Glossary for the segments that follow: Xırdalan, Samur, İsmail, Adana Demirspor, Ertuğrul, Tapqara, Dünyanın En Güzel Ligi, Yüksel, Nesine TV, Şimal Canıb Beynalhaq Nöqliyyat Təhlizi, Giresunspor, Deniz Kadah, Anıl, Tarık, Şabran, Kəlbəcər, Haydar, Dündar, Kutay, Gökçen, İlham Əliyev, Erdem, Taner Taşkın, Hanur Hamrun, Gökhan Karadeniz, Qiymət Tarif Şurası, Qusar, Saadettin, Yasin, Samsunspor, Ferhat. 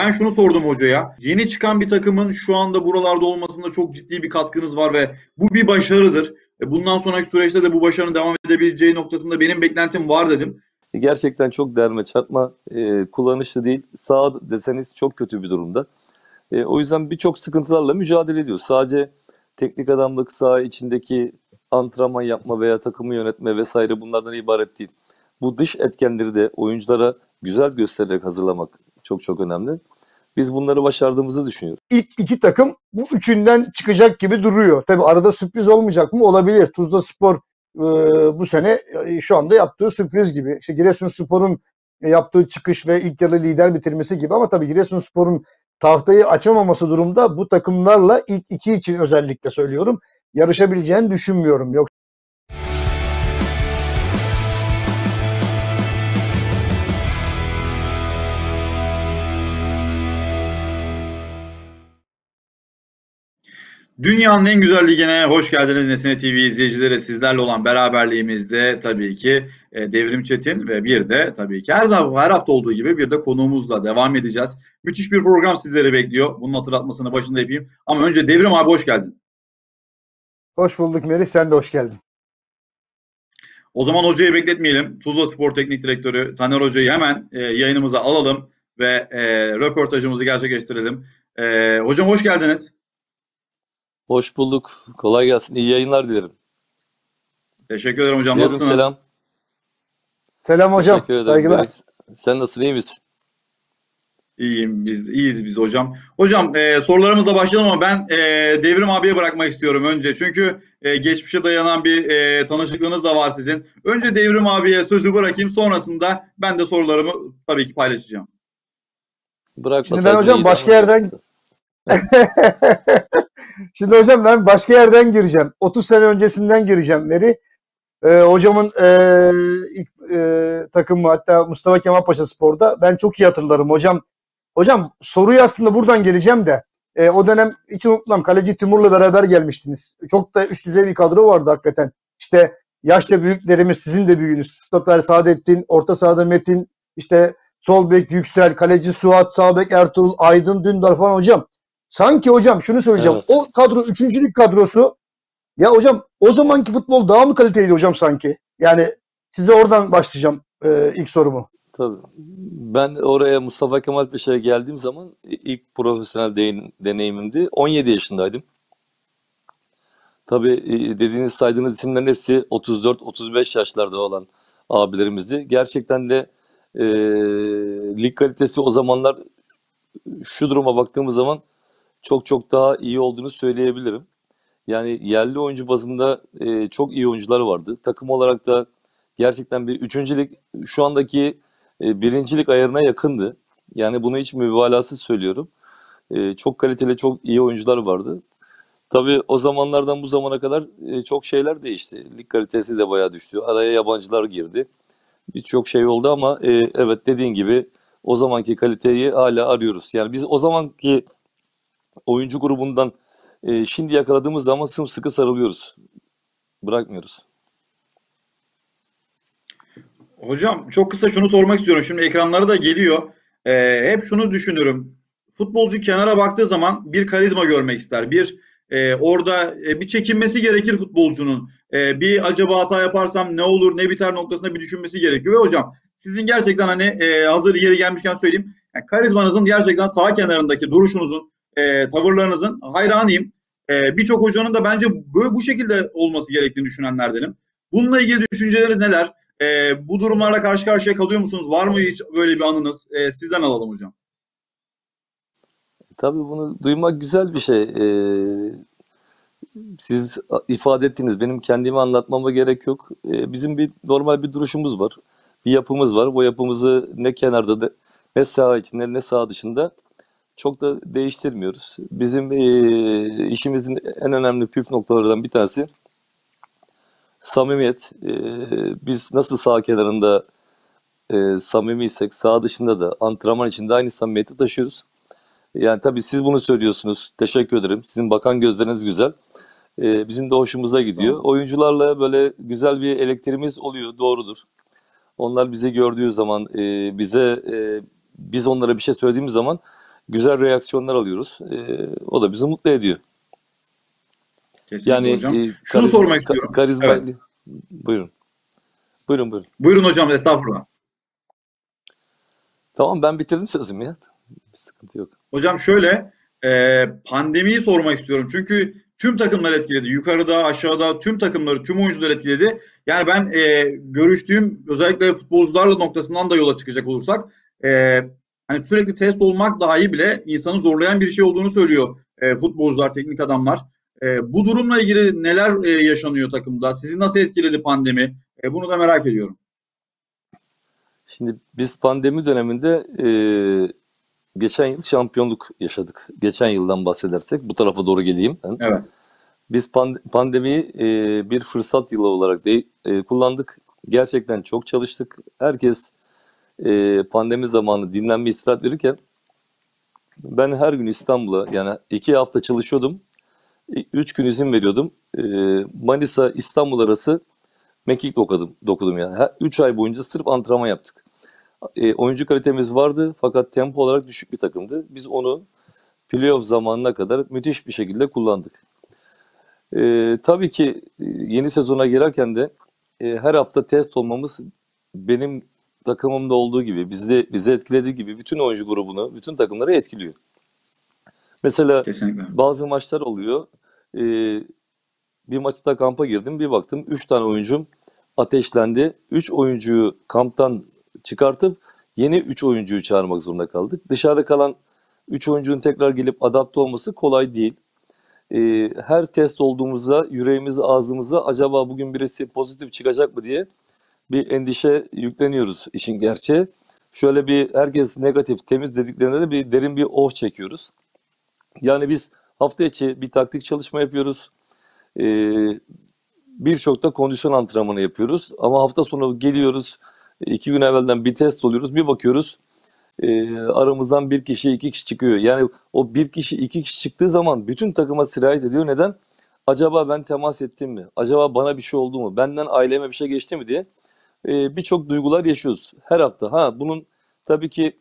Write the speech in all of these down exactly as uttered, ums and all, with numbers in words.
Ben şunu sordum hocaya. Yeni çıkan bir takımın şu anda buralarda olmasında çok ciddi bir katkınız var ve bu bir başarıdır. Bundan sonraki süreçte de bu başarının devam edebileceği noktasında benim beklentim var dedim. Gerçekten çok derme çarpma e, kullanışlı değil. Sağ deseniz çok kötü bir durumda. E, o yüzden birçok sıkıntılarla mücadele ediyor. Sadece teknik adamlık, saha içindeki antrenman yapma veya takımı yönetme vesaire bunlardan ibaret değil. Bu dış etkenleri de oyunculara güzel göstererek hazırlamak çok çok önemli. Biz bunları başardığımızı düşünüyoruz. İlk iki takım bu üçünden çıkacak gibi duruyor. Tabii arada sürpriz olmayacak mı? Olabilir. Tuzlaspor e, bu sene e, şu anda yaptığı sürpriz gibi. İşte Giresunspor'un yaptığı çıkış ve ilk yarı lider bitirmesi gibi, ama tabii Giresunspor'un tahtayı açamaması durumda bu takımlarla ilk iki için özellikle söylüyorum, yarışabileceğini düşünmüyorum. Yok. Dünyanın En Güzel Ligi'ne hoş geldiniz. Nesine T V izleyicileri, sizlerle olan beraberliğimizde tabii ki Devrim Çetin ve bir de tabii ki her zaman her hafta olduğu gibi bir de konuğumuzla devam edeceğiz. Müthiş bir program sizleri bekliyor. Bunun hatırlatmasını başında yapayım. Ama önce Devrim abi hoş geldin. Hoş bulduk Melih, sen de hoş geldin. O zaman hocayı bekletmeyelim. Tuzlaspor Teknik Direktörü Taner Hoca'yı hemen yayınımıza alalım ve röportajımızı gerçekleştirelim. Hocam hoş geldiniz. Hoş bulduk. Kolay gelsin. İyi yayınlar dilerim. Teşekkür ederim hocam. Diyorum, nasılsınız? Selam. Selam hocam. Saygılar. Sen nasılsın? İyi misin? İyiyim. Biz, iyiyiz biz hocam. Hocam e, sorularımızla başlayalım ama ben e, Devrim abiye bırakmak istiyorum önce. Çünkü e, geçmişe dayanan bir e, tanışıklığınız da var sizin. Önce Devrim abiye sözü bırakayım. Sonrasında ben de sorularımı tabii ki paylaşacağım. Bırakmasaydım. Şimdi ben hocam başka yerden... Şimdi hocam ben başka yerden gireceğim. otuz sene öncesinden gireceğim Meri. Ee, hocamın e, ilk e, takımı hatta Mustafa Kemal Paşa Spor'da. Ben çok iyi hatırlarım hocam. Hocam soruyu aslında buradan geleceğim de. E, o dönem hiç unutmam. Kaleci Timur'la beraber gelmiştiniz. Çok da üst düzey bir kadro vardı hakikaten. İşte yaşça büyüklerimiz, sizin de büyüğünüz. Stoper Saadettin, orta sahada Metin, işte sol bek Yüksel, kaleci Suat, sağ bek Ertuğrul, Aydın, Dündar falan hocam. Sanki hocam şunu söyleyeceğim. Evet. O kadro üçüncülük kadrosu. Ya hocam o zamanki futbol daha mı kaliteli hocam sanki? Yani size oradan başlayacağım e, ilk sorumu. Tabii. Ben oraya Mustafa Kemal Paşa'ya geldiğim zaman ilk profesyonel de deneyimimdi. on yedi yaşındaydım. Tabii dediğiniz saydığınız isimlerin hepsi otuz dört otuz beş yaşlarda olan abilerimizdi. Gerçekten de e, lig kalitesi o zamanlar şu duruma baktığımız zaman çok çok daha iyi olduğunu söyleyebilirim. Yani yerli oyuncu bazında e, çok iyi oyuncular vardı. Takım olarak da gerçekten bir üçüncülük şu andaki e, birincilik ayarına yakındı. Yani bunu hiç mübalasız söylüyorum. E, çok kaliteli, çok iyi oyuncular vardı. Tabii o zamanlardan bu zamana kadar e, çok şeyler değişti. Lig kalitesi de bayağı düştü. Araya yabancılar girdi. Birçok şey oldu ama e, evet dediğin gibi o zamanki kaliteyi hala arıyoruz. Yani biz o zamanki oyuncu grubundan e, şimdi yakaladığımız zaman sımsıkı sarılıyoruz. Bırakmıyoruz. Hocam çok kısa şunu sormak istiyorum. Şimdi ekranlara da geliyor. E, hep şunu düşünürüm. Futbolcu kenara baktığı zaman bir karizma görmek ister. Bir e, orada e, bir çekinmesi gerekir futbolcunun. E, bir acaba hata yaparsam ne olur ne biter noktasında bir düşünmesi gerekiyor. Ve hocam sizin gerçekten hani e, hazır yeri gelmişken söyleyeyim. Yani karizmanızın, gerçekten saha kenarındaki duruşunuzun, E, tavırlarınızın hayranıyım. E, Birçok hocanın da bence böyle bu şekilde olması gerektiğini düşünenlerdenim. Bununla ilgili düşünceleriniz neler? E, bu durumlarla karşı karşıya kalıyor musunuz? Var mı hiç böyle bir anınız? E, sizden alalım hocam. Tabii bunu duymak güzel bir şey. E, siz ifade ettiniz. Benim kendimi anlatmama gerek yok. E, bizim bir normal bir duruşumuz var. Bir yapımız var. Bu yapımızı ne kenarda da, ne saha içinde ne saha dışında çok da değiştirmiyoruz. Bizim e, işimizin en önemli püf noktalarından bir tanesi samimiyet. E, biz nasıl saha kenarında e, samimiysek saha dışında da antrenman içinde aynı samimiyeti taşıyoruz. Yani tabii siz bunu söylüyorsunuz. Teşekkür ederim. Sizin bakan gözleriniz güzel. E, bizim de hoşumuza gidiyor. Tamam. Oyuncularla böyle güzel bir elektriğimiz oluyor. Doğrudur. Onlar bizi gördüğü zaman e, bize e, biz onlara bir şey söylediğimiz zaman güzel reaksiyonlar alıyoruz. E, o da bizi mutlu ediyor. Kesinlikle yani, hocam. E, karizma, şunu sormak ka istiyorum. Karizma... Evet. Buyurun. Buyurun buyurun. Buyurun hocam, estağfurullah. Tamam, ben bitirdim sözümü ya. Bir sıkıntı yok. Hocam şöyle, e, pandemiyi sormak istiyorum. Çünkü tüm takımlar etkiledi. Yukarıda, aşağıda tüm takımları, tüm oyuncular etkiledi. Yani ben e, görüştüğüm özellikle futbolcularla noktasından da yola çıkacak olursak e, hani sürekli test olmak dahi bile insanı zorlayan bir şey olduğunu söylüyor e, futbolcular, teknik adamlar. E, bu durumla ilgili neler e, yaşanıyor takımda? Sizi nasıl etkiledi pandemi? E, bunu da merak ediyorum. Şimdi biz pandemi döneminde e, geçen yıl şampiyonluk yaşadık. Geçen yıldan bahsedersek bu tarafa doğru geleyim. Ben. Evet. Biz pand pandemiyi e, bir fırsat yılı olarak de, e, kullandık. Gerçekten çok çalıştık. Herkes e, pandemi zamanı dinlenme, istirahat verirken ben her gün İstanbul'a, yani iki hafta çalışıyordum. Üç gün izin veriyordum. E, Manisa İstanbul arası mekik dokudum, dokudum yani. Her, üç ay boyunca sırf antrenman yaptık. E, oyuncu kalitemiz vardı fakat tempo olarak düşük bir takımdı. Biz onu playoff zamanına kadar müthiş bir şekilde kullandık. E, tabii ki yeni sezona girerken de e, her hafta test olmamız benim takımımda olduğu gibi, bizi, bizi etkilediği gibi bütün oyuncu grubunu, bütün takımları etkiliyor. Mesela kesinlikle bazı maçlar oluyor. E, bir maçta kampa girdim, bir baktım üç tane oyuncum ateşlendi. üç oyuncuyu kamptan çıkartıp yeni üç oyuncuyu çağırmak zorunda kaldık. Dışarıda kalan üç oyuncunun tekrar gelip adapte olması kolay değil. Ee, her test olduğumuzda yüreğimiz ağzımıza, acaba bugün birisi pozitif çıkacak mı diye bir endişe yükleniyoruz işin gerçeği. Şöyle bir herkes negatif, temiz dediklerinde de bir derin bir oh çekiyoruz. Yani biz hafta içi bir taktik çalışma yapıyoruz. Ee, Birçok da kondisyon antrenmanı yapıyoruz. Ama hafta sonu geliyoruz. İki gün evvelden bir test oluyoruz. Bir bakıyoruz e, aramızdan bir kişi, iki kişi çıkıyor. Yani o bir kişi, iki kişi çıktığı zaman bütün takıma sirayet ediyor. Neden? Acaba ben temas ettim mi? Acaba bana bir şey oldu mu? Benden aileme bir şey geçti mi diye e, birçok duygular yaşıyoruz her hafta. Ha, bunun tabii ki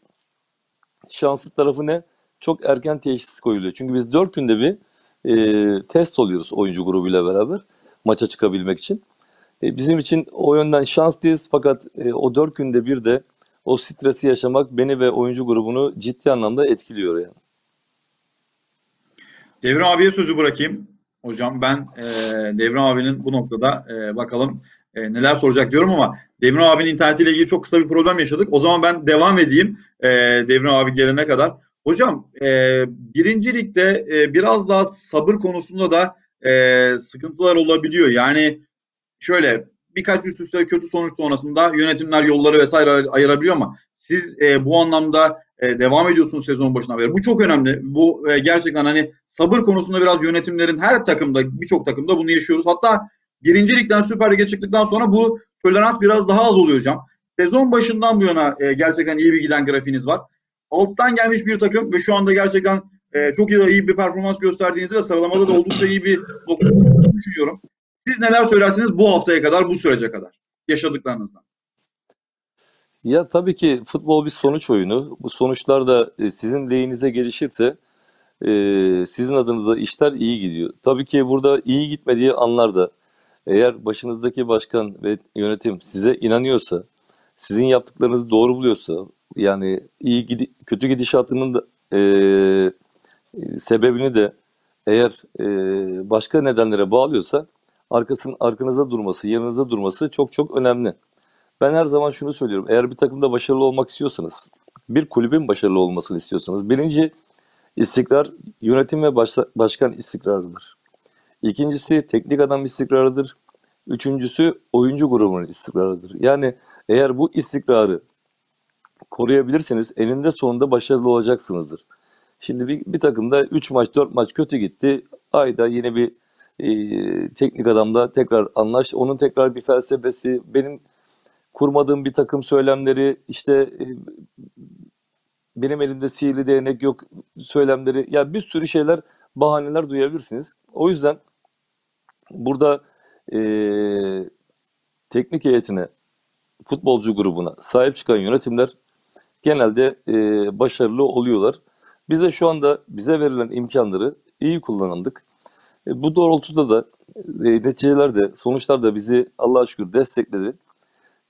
şanslı tarafı ne? Çok erken teşhis koyuluyor. Çünkü biz dört günde bir e, test oluyoruz oyuncu grubuyla beraber maça çıkabilmek için. Bizim için o yönden şanslıyız fakat o dört günde bir de o stresi yaşamak beni ve oyuncu grubunu ciddi anlamda etkiliyor yani. Devrim abiye sözü bırakayım. Hocam ben e, Devrim abinin bu noktada e, bakalım e, neler soracak diyorum ama Devrim abinin internetiyle ilgili çok kısa bir problem yaşadık. O zaman ben devam edeyim e, Devrim abi gelene kadar. Hocam e, birinci ligde e, biraz daha sabır konusunda da e, sıkıntılar olabiliyor. Yani şöyle birkaç üst üste kötü sonuç sonrasında yönetimler yolları vesaire ayırabiliyor ama siz e, bu anlamda e, devam ediyorsunuz sezon başına beri. Bu çok önemli. Bu e, gerçekten hani sabır konusunda biraz yönetimlerin her takımda, birçok takımda bunu yaşıyoruz. Hatta birincilikten Süper Lig'e çıktıktan sonra bu tolerans biraz daha az oluyor hocam. Sezon başından bu yana e, gerçekten iyi bir giden grafiğiniz var. Alttan gelmiş bir takım ve şu anda gerçekten e, çok iyi, iyi bir performans gösterdiğinizi ve sıralamada da oldukça iyi bir noktada düşünüyorum. Siz neler söylersiniz bu haftaya kadar, bu sürece kadar yaşadıklarınızdan? Ya tabii ki futbol bir sonuç oyunu. Bu sonuçlar da sizin lehinize gelişirse e, sizin adınıza işler iyi gidiyor. Tabii ki burada iyi gitmediği anlarda eğer başınızdaki başkan ve yönetim size inanıyorsa, sizin yaptıklarınızı doğru buluyorsa, yani iyi gidi, kötü gidişatının da, e, sebebini de eğer e, başka nedenlere bağlıyorsa arkasının arkanıza durması, yanınıza durması çok çok önemli. Ben her zaman şunu söylüyorum. Eğer bir takımda başarılı olmak istiyorsanız, bir kulübün başarılı olmasını istiyorsanız, birinci istikrar, yönetim ve başla, başkan istikrarıdır. İkincisi teknik adam istikrarıdır. Üçüncüsü oyuncu grubunun istikrarıdır. Yani eğer bu istikrarı koruyabilirseniz eninde sonunda başarılı olacaksınızdır. Şimdi bir, bir takımda üç maç, dört maç kötü gitti. Ayda yeni bir Ee, teknik adamla tekrar anlaş, onun tekrar bir felsefesi, benim kurmadığım bir takım söylemleri, işte e, benim elimde sihirli değnek yok söylemleri, ya yani bir sürü şeyler, bahaneler duyabilirsiniz. O yüzden burada e, teknik heyetine, futbolcu grubuna sahip çıkan yönetimler genelde e, başarılı oluyorlar. Bize şu anda bize verilen imkanları iyi kullanıldık. E, bu doğrultuda da e, neticeler de sonuçlar da bizi Allah'a şükür destekledi.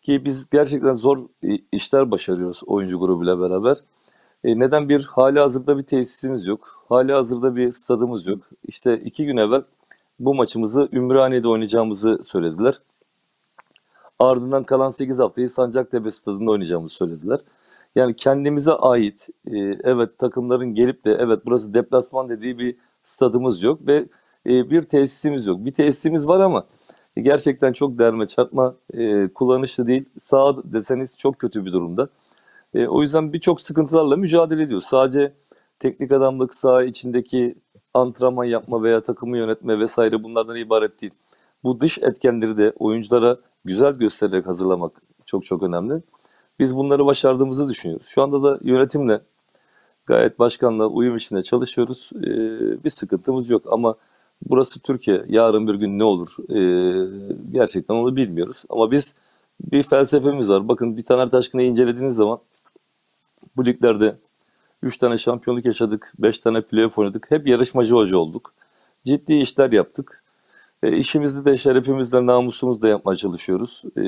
Ki biz gerçekten zor e, işler başarıyoruz oyuncu grubuyla beraber. E, neden bir hali hazırda bir tesisimiz yok, hali hazırda bir stadımız yok. İşte iki gün evvel bu maçımızı Ümraniye'de oynayacağımızı söylediler. Ardından kalan sekiz haftayı Sancaktepe stadında oynayacağımızı söylediler. Yani kendimize ait, e, evet takımların gelip de evet burası deplasman dediği bir stadımız yok ve e, bir tesisimiz yok. Bir tesisimiz var ama e, gerçekten çok derme çarpma, e, kullanışlı değil. Sağ deseniz çok kötü bir durumda. E, o yüzden birçok sıkıntılarla mücadele ediyor. Sadece teknik adamlık, saha içindeki antrenman yapma veya takımı yönetme vesaire bunlardan ibaret değil. Bu dış etkenleri de oyunculara güzel göstererek hazırlamak çok çok önemli. Biz bunları başardığımızı düşünüyoruz. Şu anda da yönetimle, gayet başkanla uyum içinde çalışıyoruz. Ee, bir sıkıntımız yok ama burası Türkiye. Yarın bir gün ne olur? Ee, gerçekten onu bilmiyoruz. Ama biz bir felsefemiz var. Bakın bir Taner Taşkın'ı incelediğiniz zaman bu liglerde üç tane şampiyonluk yaşadık, beş tane playoff oynadık. Hep yarışmacı hoca olduk. Ciddi işler yaptık. E, işimizi de şerefimizle, namusumuzla yapmaya çalışıyoruz. E,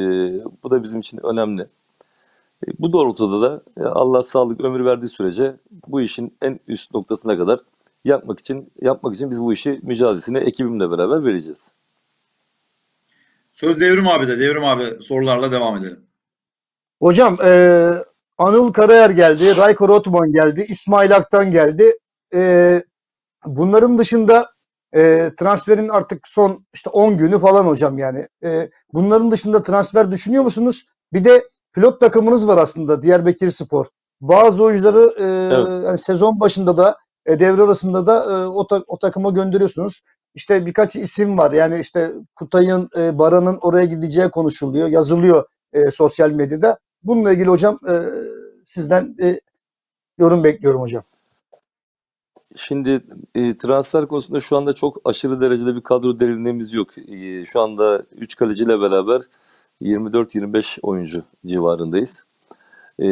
bu da bizim için önemli. E, bu doğrultuda da e, Allah sağlık ömür verdiği sürece bu işin en üst noktasına kadar yapmak için yapmak için biz bu işi mücadelesini ekibimle beraber vereceğiz. Söz Devrim abi de. Devrim abi sorularla devam edelim. Hocam e, Anıl Karayar geldi, Rayko Rotman geldi, İsmail Akhtan geldi. E, bunların dışında E, transferin artık son işte on günü falan hocam yani. E, bunların dışında transfer düşünüyor musunuz? Bir de pilot takımınız var aslında Diyarbakır Spor. Bazı oyuncuları e, evet. yani sezon başında da e, devre arasında da e, o, ta o takıma gönderiyorsunuz. İşte birkaç isim var. Yani işte Kutay'ın, e, Baran'ın oraya gideceği konuşuluyor, yazılıyor e, sosyal medyada. Bununla ilgili hocam e, sizden e, yorum bekliyorum hocam. Şimdi e, transfer konusunda şu anda çok aşırı derecede bir kadro derinliğimiz yok. E, şu anda üç kaleciyle beraber yirmi dört yirmi beş oyuncu civarındayız. E,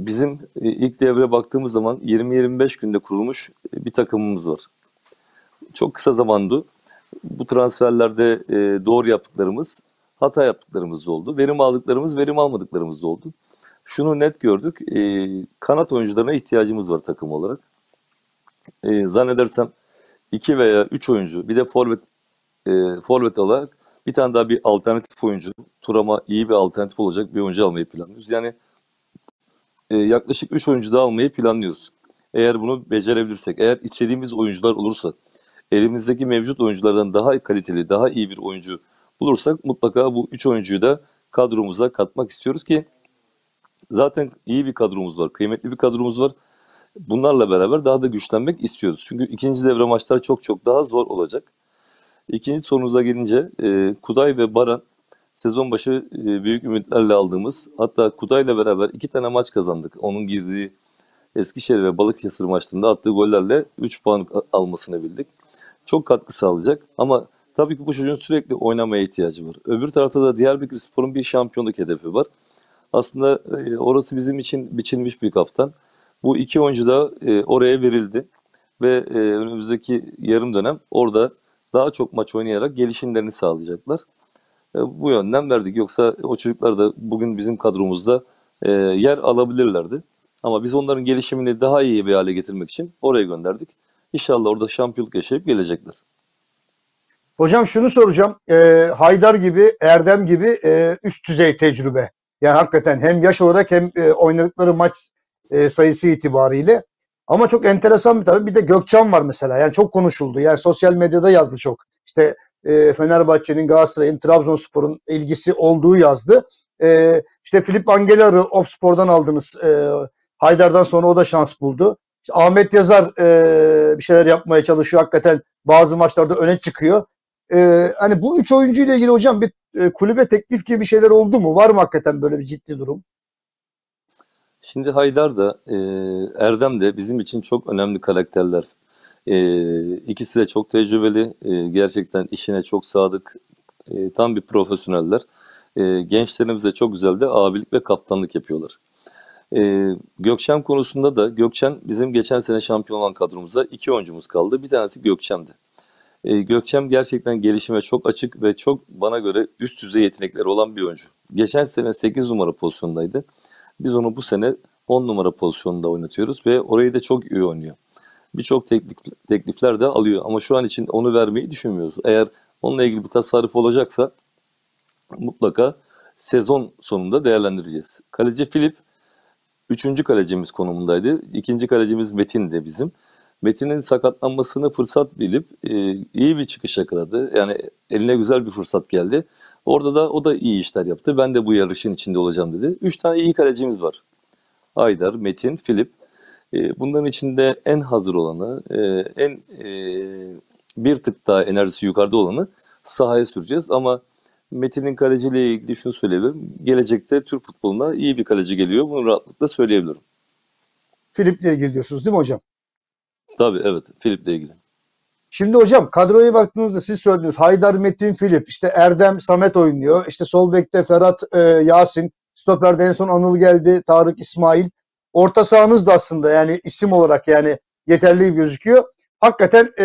bizim e, ilk devre baktığımız zaman yirmi yirmi beş günde kurulmuş bir takımımız var. Çok kısa zamandı. Bu transferlerde e, doğru yaptıklarımız, hata yaptıklarımız da oldu. Verim aldıklarımız, verim almadıklarımız da oldu. Şunu net gördük. E, kanat oyuncularına ihtiyacımız var takım olarak. E, zannedersem iki veya üç oyuncu, bir de forvet e, forvet olarak bir tane daha bir alternatif oyuncu, Turam'a iyi bir alternatif olacak bir oyuncu almayı planlıyoruz. Yani e, yaklaşık üç oyuncu daha almayı planlıyoruz. Eğer bunu becerebilirsek, eğer istediğimiz oyuncular olursa, elimizdeki mevcut oyunculardan daha kaliteli, daha iyi bir oyuncu bulursak mutlaka bu üç oyuncuyu da kadromuza katmak istiyoruz ki zaten iyi bir kadromuz var, kıymetli bir kadromuz var. Bunlarla beraber daha da güçlenmek istiyoruz. Çünkü ikinci devre maçlar çok çok daha zor olacak. İkinci sorunuza gelince e, Kutay ve Baran sezon başı e, büyük ümitlerle aldığımız, hatta Kutay'la beraber iki tane maç kazandık. Onun girdiği Eskişehir ve Balıkesir maçlarında attığı gollerle üç puan almasını bildik. Çok katkı sağlayacak ama tabii ki bu çocuğun sürekli oynamaya ihtiyacı var. Öbür tarafta da Diyarbakırspor'un bir şampiyonluk hedefi var. Aslında e, orası bizim için biçilmiş bir kaftan. Bu iki oyuncu da e, oraya verildi ve e, önümüzdeki yarım dönem orada daha çok maç oynayarak gelişimlerini sağlayacaklar. E, bu yönden verdik. Yoksa o çocuklar da bugün bizim kadromuzda e, yer alabilirlerdi. Ama biz onların gelişimini daha iyi bir hale getirmek için oraya gönderdik. İnşallah orada şampiyonluk yaşayıp gelecekler. Hocam şunu soracağım. E, Haydar gibi, Erdem gibi e, üst düzey tecrübe. Yani hakikaten hem yaş olarak hem e, oynadıkları maç E, sayısı itibariyle. Ama çok enteresan bir tabii. Bir de Gökçen var mesela. Yani çok konuşuldu. Yani sosyal medyada yazdı çok. İşte e, Fenerbahçe'nin, Galatasaray'ın, Trabzonspor'un ilgisi olduğu yazdı. E, işte Filip Angelar'ı Ofspor'dan aldınız. E, Haydar'dan sonra o da şans buldu. İşte Ahmet Yazar e, bir şeyler yapmaya çalışıyor. Hakikaten bazı maçlarda öne çıkıyor. E, hani bu üç oyuncu ile ilgili hocam bir e, kulübe teklif gibi bir şeyler oldu mu? Var mı hakikaten böyle bir ciddi durum? Şimdi Haydar da e, Erdem de bizim için çok önemli karakterler. E, ikisi de çok tecrübeli, e, gerçekten işine çok sadık, e, tam bir profesyoneller. E, gençlerimize çok güzel de abilik ve kaptanlık yapıyorlar. Ee, Gökçen konusunda da Gökçen bizim geçen sene şampiyon olan kadromuzda iki oyuncumuz kaldı. Bir tanesi Gökçen'di. Ee, Gökçen gerçekten gelişime çok açık ve çok bana göre üst düzey yetenekleri olan bir oyuncu. Geçen sene sekiz numara pozisyondaydı. Biz onu bu sene on numara pozisyonunda oynatıyoruz ve orayı da çok iyi oynuyor. Birçok teklif, teklifler de alıyor ama şu an için onu vermeyi düşünmüyoruz. Eğer onunla ilgili bir tasarruf olacaksa mutlaka sezon sonunda değerlendireceğiz. Kaleci Filip üçüncü kalecimiz konumundaydı. ikinci kalecimiz Metin de bizim. Metin'in sakatlanmasını fırsat bilip e, iyi bir çıkış yakaladı. Yani eline güzel bir fırsat geldi. Orada da o da iyi işler yaptı. Ben de bu yarışın içinde olacağım dedi. üç tane iyi kalecimiz var. Haydar, Metin, Filip. E, bunların içinde en hazır olanı, e, en e, bir tık daha enerjisi yukarıda olanı sahaya süreceğiz. Ama Metin'in kaleciyle ilgili şunu söyleyebilirim. Gelecekte Türk futboluna iyi bir kaleci geliyor. Bunu rahatlıkla söyleyebilirim. Filip'le ilgili diyorsunuz değil mi hocam? Tabii evet. Filip'le ilgili. Şimdi hocam kadroya baktığınızda siz söylediniz. Haydar, Metin, Filip. İşte Erdem, Samet oynuyor. İşte sol bekte Ferhat, e, Yasin. Stoper'de en son Anıl geldi. Tarık, İsmail. Orta sahanız da aslında yani isim olarak yani yeterli gözüküyor. Hakikaten e,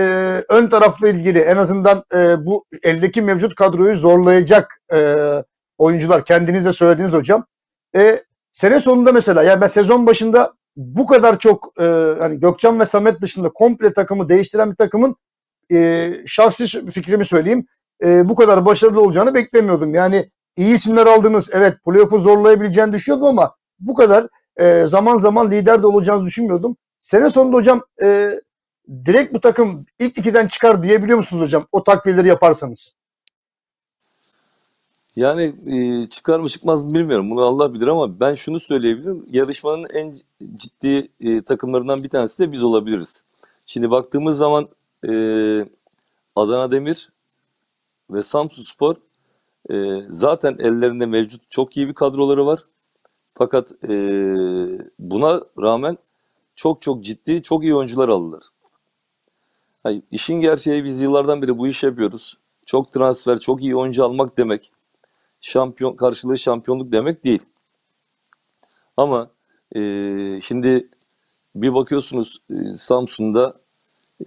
ön tarafla ilgili en azından e, bu eldeki mevcut kadroyu zorlayacak e, oyuncular. Kendiniz de söylediniz hocam. E, sene sonunda mesela yani ben sezon başında bu kadar çok e, hani Gökçen ve Samet dışında komple takımı değiştiren bir takımın e, şahsi fikrimi söyleyeyim e, bu kadar başarılı olacağını beklemiyordum. Yani iyi isimler aldınız. Evet playoff'u zorlayabileceğini düşünüyordum ama bu kadar e, zaman zaman lider de olacağını düşünmüyordum. Sene sonunda hocam e, direkt bu takım ilk ikiden çıkar diyebiliyor musunuz hocam? O takviyeleri yaparsanız. Yani e, çıkar mı çıkmaz bilmiyorum. Bunu Allah bilir ama ben şunu söyleyebilirim. Yarışmanın en ciddi e, takımlarından bir tanesi de biz olabiliriz. Şimdi baktığımız zaman e, Adana Demir ve Samsunspor e, zaten ellerinde mevcut çok iyi bir kadroları var. Fakat e, buna rağmen çok çok ciddi, çok iyi oyuncular aldılar. Hayır, işin gerçeği biz yıllardan beri bu iş yapıyoruz. Çok transfer, çok iyi oyuncu almak demek, şampiyon karşılığı şampiyonluk demek değil. Ama e, şimdi bir bakıyorsunuz e, Samsun'da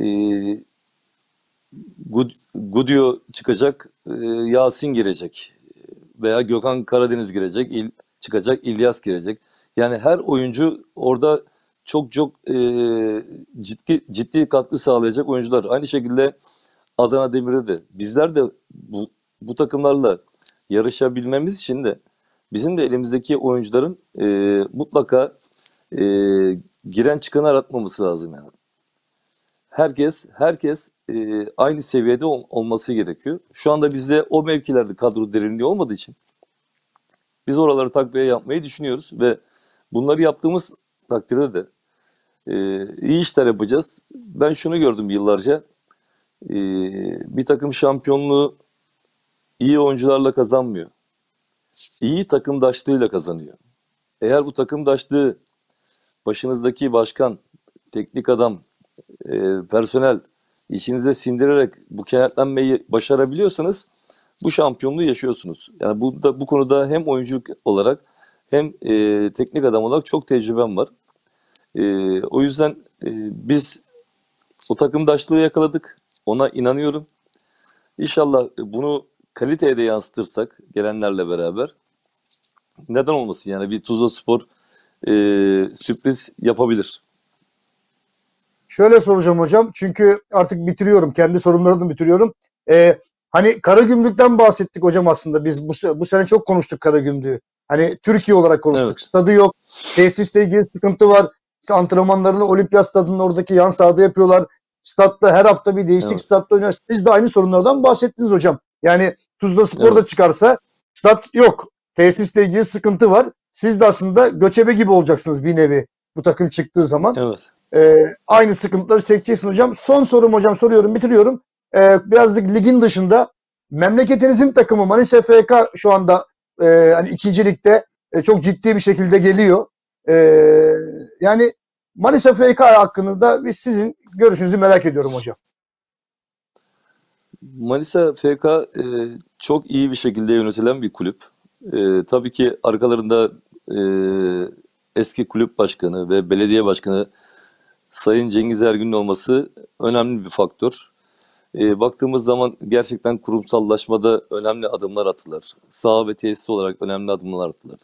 e, Gud, Gudio çıkacak, e, Yasin girecek veya Gökhan Karadeniz girecek, il, çıkacak İlyas girecek. Yani her oyuncu orada çok çok e, ciddi ciddi katkı sağlayacak oyuncular. Aynı şekilde Adana Demir'e de bizler de bu, bu takımlarla yarışabilmemiz için de bizim de elimizdeki oyuncuların e, mutlaka e, giren çıkanı aratmaması lazım yani. Herkes herkes e, aynı seviyede ol, olması gerekiyor. Şu anda bizde o mevkilerde kadro derinliği olmadığı için biz oraları takviye yapmayı düşünüyoruz ve bunları yaptığımız takdirde de Ee, iyi işler yapacağız. Ben şunu gördüm yıllarca. Ee, bir takım şampiyonluğu iyi oyuncularla kazanmıyor. İyi takımdaşlığıyla kazanıyor. Eğer bu takımdaşlığı başınızdaki başkan, teknik adam, e, personel içinize sindirerek bu kenetlenmeyi başarabiliyorsanız bu şampiyonluğu yaşıyorsunuz. Yani bu, da, bu konuda hem oyuncu olarak hem e, teknik adam olarak çok tecrübem var. Ee, o yüzden e, biz o takımdaşlığı yakaladık. Ona inanıyorum. İnşallah bunu kaliteye de yansıtırsak gelenlerle beraber neden olmasın yani bir Tuzlaspor e, sürpriz yapabilir. Şöyle soracağım hocam çünkü artık bitiriyorum. Kendi sorunlarımı bitiriyorum. Ee, hani Karagümrük'ten bahsettik hocam aslında. Biz bu, bu sene çok konuştuk Karagümrük'ü. Hani Türkiye olarak konuştuk. Evet. Stadı yok. Tesisle ilgili sıkıntı var. Antrenmanlarını Olimpiyat Stadı'nın oradaki yan sahada yapıyorlar. Statta her hafta bir değişik evet. statta oynuyorlar. Siz de aynı sorunlardan bahsettiniz hocam. Yani Tuzlaspor evet. da çıkarsa stat yok. Tesisle ilgili sıkıntı var. Siz de aslında göçebe gibi olacaksınız bir nevi bu takım çıktığı zaman. Evet. Ee, aynı sıkıntıları çekeceksin hocam. Son sorum hocam soruyorum bitiriyorum. Ee, birazcık ligin dışında memleketinizin takımı Manisa F K şu anda e, hani ikinci ligde e, çok ciddi bir şekilde geliyor. Ee, yani Manisa F K hakkında biz sizin görüşünüzü merak ediyorum hocam. Manisa F K e, çok iyi bir şekilde yönetilen bir kulüp. E, tabii ki arkalarında e, eski kulüp başkanı ve belediye başkanı Sayın Cengiz Ergün'ün olması önemli bir faktör. E, baktığımız zaman gerçekten kurumsallaşmada önemli adımlar atılır. Saha ve tesis olarak önemli adımlar atılır.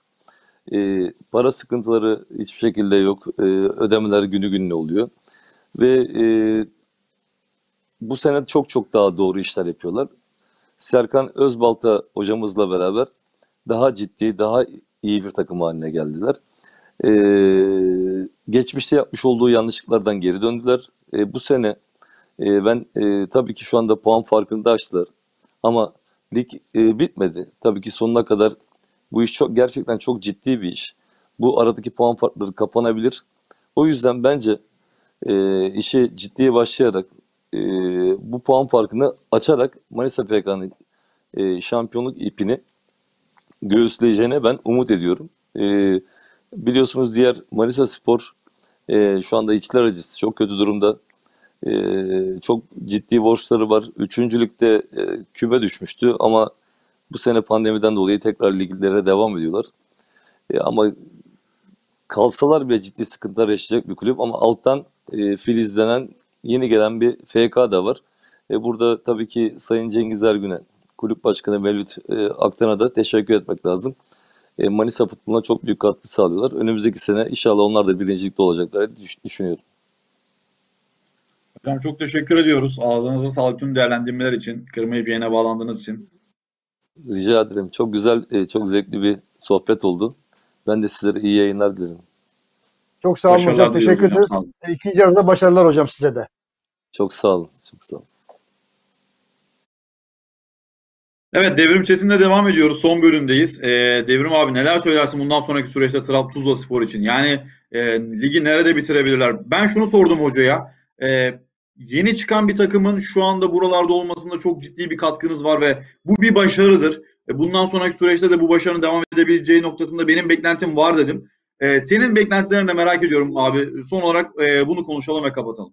E, para sıkıntıları hiçbir şekilde yok. E, ödemeler günü gününe oluyor. Ve e, bu sene çok çok daha doğru işler yapıyorlar. Serkan Özbalta hocamızla beraber daha ciddi, daha iyi bir takım haline geldiler. Ee, geçmişte yapmış olduğu yanlışlıklardan geri döndüler. Ee, bu sene e, ben e, tabii ki şu anda puan farkını da açtılar. Ama lig e, bitmedi. Tabii ki sonuna kadar bu iş çok gerçekten çok ciddi bir iş. Bu aradaki puan farkları kapanabilir. O yüzden bence e, işe ciddiye başlayarak e, bu puan farkını açarak Manisa F K'nın e, şampiyonluk ipini göğüsleyeceğine ben umut ediyorum. E, biliyorsunuz diğer Manisa Spor e, şu anda içler acısı, çok kötü durumda. E, çok ciddi borçları var. Üçüncülükte e, küme düşmüştü ama bu sene pandemiden dolayı tekrar liglere devam ediyorlar. E, ama kalsalar bile ciddi sıkıntılar yaşayacak bir kulüp, ama alttan e, filizlenen, yeni gelen bir F K da var. E, burada tabii ki Sayın Cengiz Ergün'e, kulüp başkanı Mevlüt e, Aktan'a da teşekkür etmek lazım. E, Manisa futboluna çok büyük katkı sağlıyorlar. Önümüzdeki sene inşallah onlar da birincilikte olacaklar diye düşünüyorum. Hocam çok teşekkür ediyoruz. Ağzınıza sağlık tüm değerlendirmeler için. Kırmayıp yayına bağlandığınız için. Rica ederim. Çok güzel, e, çok zevkli bir sohbet oldu. Ben de sizlere iyi yayınlar dilerim. Çok sağ olun başarılar hocam. Teşekkür ederiz. E, ikinci yarıda başarılar hocam size de. Çok sağ olun. Çok sağ olun. Evet, Devrim Çetin'le devam ediyoruz. Son bölümdeyiz. Ee, Devrim abi, neler söylersin bundan sonraki süreçte Tuzlaspor için? Yani e, ligi nerede bitirebilirler? Ben şunu sordum hocaya. E, yeni çıkan bir takımın şu anda buralarda olmasında çok ciddi bir katkınız var ve bu bir başarıdır. E, bundan sonraki süreçte de bu başarının devam edebileceği noktasında benim beklentim var dedim. E, senin beklentilerini de merak ediyorum abi. Son olarak e, bunu konuşalım ve kapatalım.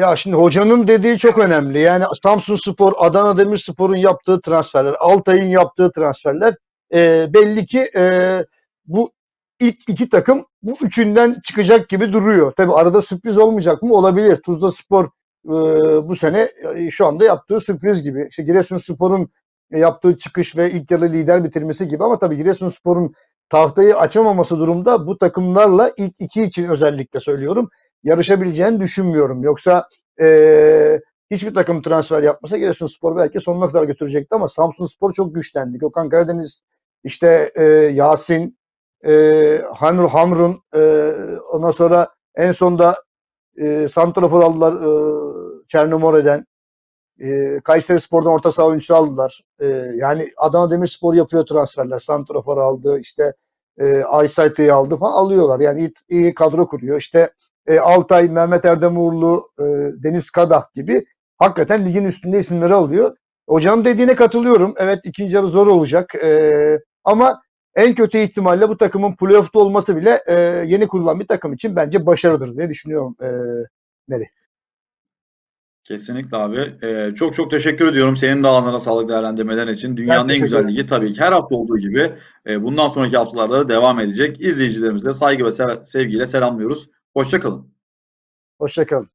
Ya şimdi hocanın dediği çok önemli. Yani Samsunspor, Adana Demirspor'un yaptığı transferler, Altay'ın yaptığı transferler e, belli ki e, bu ilk iki takım bu üçünden çıkacak gibi duruyor. Tabii arada sürpriz olmayacak mı? Olabilir. Tuzlaspor e, bu sene e, şu anda yaptığı sürpriz gibi. İşte Giresunspor'un yaptığı çıkış ve ilk yarı lider bitirmesi gibi, ama tabii Giresunspor'un tahtayı açamaması durumda bu takımlarla ilk iki için özellikle söylüyorum, yarışabileceğini düşünmüyorum. Yoksa ee, hiçbir takım transfer yapmasa Giresunspor belki sonuna kadar götürecekti, ama Samsunspor çok güçlendi. Gökhan Karadeniz, işte ee, Yasin, ee, Hanur Hamrun, ee, ondan sonra en sonda ee, santrafor aldılar ee, Çernomore'den. E, Kayserispor'dan orta saha oyuncusu aldılar. E, yani Adana Demirspor yapıyor transferler. Santrafor aldı, işte e, Aysayt'ı aldı falan, alıyorlar. Yani iyi, iyi kadro kuruyor. İşte e, Altay, Mehmet Erdem Uğurlu, e, Deniz Kadah gibi hakikaten ligin üstünde isimleri alıyor. Hocanın dediğine katılıyorum. Evet, ikinci yarı zor olacak. E, ama en kötü ihtimalle bu takımın playoff'ta olması bile e, yeni kurulan bir takım için bence başarıdır diye düşünüyorum. E, Neri. Kesinlikle abi. Ee, çok çok teşekkür ediyorum. Senin de ağzına sağlık değerlendirmeler için. Dünyanın en güzel ligi tabii ki her hafta olduğu gibi e, bundan sonraki haftalarda da devam edecek. İzleyicilerimize saygı ve sevgiyle selamlıyoruz. Hoşça kalın. Hoşça kalın.